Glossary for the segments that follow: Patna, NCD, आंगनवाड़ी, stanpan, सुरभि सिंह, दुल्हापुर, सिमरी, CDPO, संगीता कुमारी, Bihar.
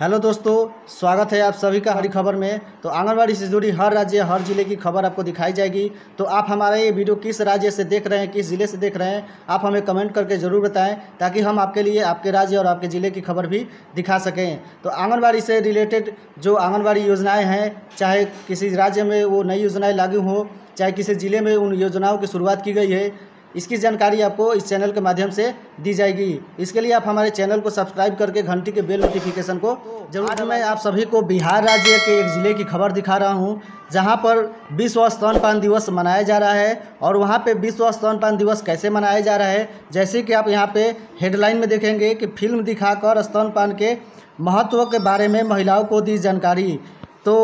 Hello दोस्तों, स्वागत है आप सभी का हरी खबर में। तो आंगनवाड़ी से जुड़ी हर राज्य हर ज़िले की खबर आपको दिखाई जाएगी। तो आप हमारा ये वीडियो किस राज्य से देख रहे हैं, किस ज़िले से देख रहे हैं, आप हमें कमेंट करके ज़रूर बताएं, ताकि हम आपके लिए आपके राज्य और आपके ज़िले की खबर भी दिखा सकें। तो आंगनबाड़ी से रिलेटेड जो आंगनबाड़ी योजनाएँ हैं, चाहे किसी राज्य में वो नई योजनाएँ लागू हों, चाहे किसी ज़िले में उन योजनाओं की शुरुआत की गई है, इसकी जानकारी आपको इस चैनल के माध्यम से दी जाएगी। इसके लिए आप हमारे चैनल को सब्सक्राइब करके घंटी के बेल नोटिफिकेशन को जरूर। मैं आप सभी को बिहार राज्य के एक ज़िले की खबर दिखा रहा हूं, जहां पर विश्व स्तनपान दिवस मनाया जा रहा है। और वहां पे विश्व स्तनपान दिवस कैसे मनाया जा रहा है, जैसे कि आप यहाँ पे हेडलाइन में देखेंगे कि फिल्म दिखाकर स्तनपान के महत्व के बारे में महिलाओं को दी जानकारी। तो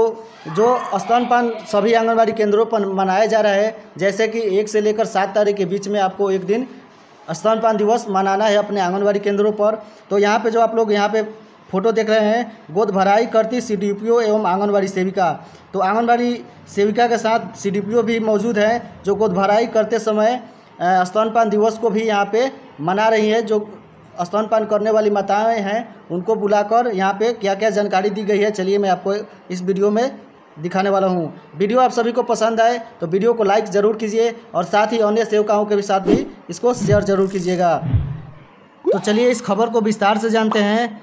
जो स्तनपान सभी आंगनबाड़ी केंद्रों पर मनाया जा रहा है, जैसे कि 1 से लेकर 7 तारीख के बीच में आपको एक दिन स्तनपान दिवस मनाना है अपने आंगनबाड़ी केंद्रों पर। तो यहाँ पे जो आप लोग यहाँ पे फोटो देख रहे हैं, गोद भराई करती CDPO एवं आंगनबाड़ी सेविका। तो आंगनबाड़ी सेविका के साथ CDPO भी मौजूद है, जो गोद भराई करते समय स्तनपान दिवस को भी यहाँ पर मना रही है। जो स्तनपान करने वाली माताएं हैं, उनको बुलाकर यहाँ पे क्या क्या जानकारी दी गई है, चलिए मैं आपको इस वीडियो में दिखाने वाला हूँ। वीडियो आप सभी को पसंद आए तो वीडियो को लाइक ज़रूर कीजिए और साथ ही अन्य सेविकाओं के भी साथ भी इसको शेयर ज़रूर कीजिएगा। तो चलिए इस खबर को विस्तार से जानते हैं।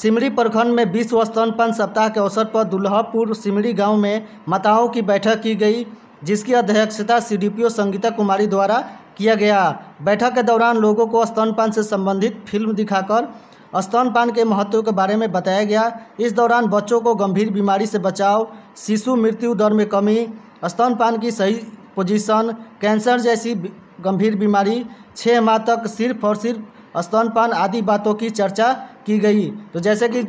सिमरी प्रखंड में विश्व स्तनपान सप्ताह के अवसर पर दुल्हापुर सिमरी गाँव में माताओं की बैठक की गई, जिसकी अध्यक्षता CDPO संगीता कुमारी द्वारा किया गया। बैठक के दौरान लोगों को स्तनपान से संबंधित फिल्म दिखाकर स्तनपान के महत्व के बारे में बताया गया। इस दौरान बच्चों को गंभीर बीमारी से बचाव, शिशु मृत्यु दर में कमी, स्तनपान की सही पोजीशन, कैंसर जैसी गंभीर बीमारी, 6 माह तक सिर्फ और सिर्फ स्तनपान आदि बातों की चर्चा की गई। तो जैसे कि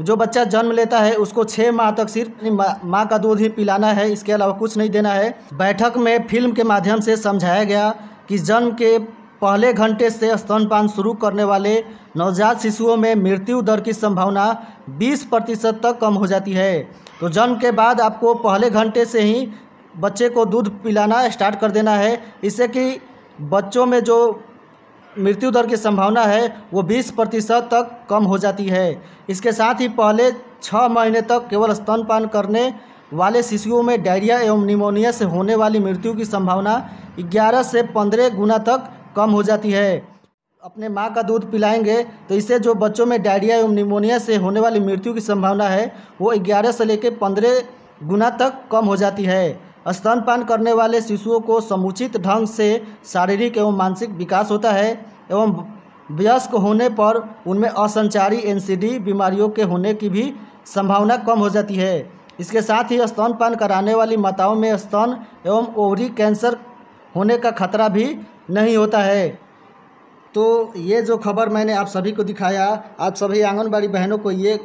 जो बच्चा जन्म लेता है उसको 6 माह तक सिर्फ माँ का दूध ही पिलाना है, इसके अलावा कुछ नहीं देना है। बैठक में फिल्म के माध्यम से समझाया गया कि जन्म के पहले घंटे से स्तनपान शुरू करने वाले नवजात शिशुओं में मृत्यु दर की संभावना 20% तक कम हो जाती है। तो जन्म के बाद आपको पहले घंटे से ही बच्चे को दूध पिलाना स्टार्ट कर देना है, इससे कि बच्चों में जो मृत्यु दर की संभावना है वो 20% तक कम हो जाती है। इसके साथ ही पहले 6 महीने तक केवल स्तनपान करने वाले शिशुओं में डायरिया एवं निमोनिया से होने वाली मृत्यु की संभावना 11 से 15 गुना तक कम हो जाती है। अपने माँ का दूध पिलाएंगे तो इससे जो बच्चों में डायरिया एवं निमोनिया से होने वाली मृत्यु की संभावना है वो 11 से लेकर 15 गुना तक कम हो जाती है। स्तनपान करने वाले शिशुओं को समुचित ढंग से शारीरिक एवं मानसिक विकास होता है एवं वयस्क होने पर उनमें असंचारी NCD बीमारियों के होने की भी संभावना कम हो जाती है। इसके साथ ही स्तनपान कराने वाली माताओं में स्तन एवं ओवरी कैंसर होने का खतरा भी नहीं होता है। तो ये जो खबर मैंने आप सभी को दिखाया, आप सभी आंगनबाड़ी बहनों को ये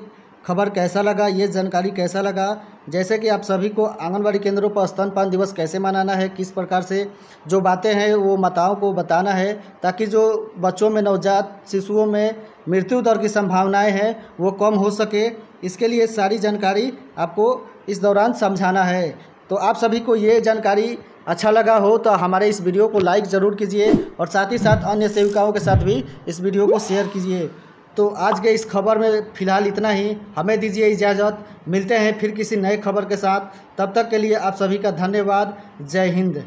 खबर कैसा लगा, ये जानकारी कैसा लगा। जैसे कि आप सभी को आंगनबाड़ी केंद्रों पर स्तनपान दिवस कैसे मनाना है, किस प्रकार से जो बातें हैं वो माताओं को बताना है, ताकि जो बच्चों में नवजात शिशुओं में मृत्यु दर की संभावनाएं हैं वो कम हो सके, इसके लिए सारी जानकारी आपको इस दौरान समझाना है। तो आप सभी को ये जानकारी अच्छा लगा हो तो हमारे इस वीडियो को लाइक ज़रूर कीजिए और साथ ही साथ अन्य सेविकाओं के साथ भी इस वीडियो को शेयर कीजिए। तो आज के इस खबर में फ़िलहाल इतना ही, हमें दीजिए इजाज़त। मिलते हैं फिर किसी नए खबर के साथ, तब तक के लिए आप सभी का धन्यवाद। जय हिंद।